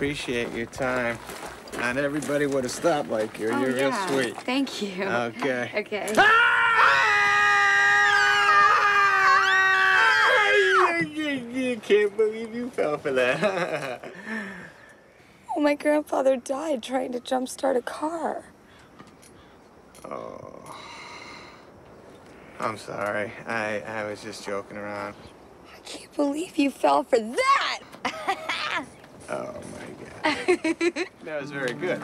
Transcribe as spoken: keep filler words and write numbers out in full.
appreciate your time. And everybody would have stopped like you. Oh, You're yeah. real sweet. Thank you. Okay. Okay. Ah! I can't believe you fell for that. Oh, my grandfather died trying to jumpstart a car. Oh. I'm sorry. I, I was just joking around. I can't believe you fell for that! Oh, my God. That was very good.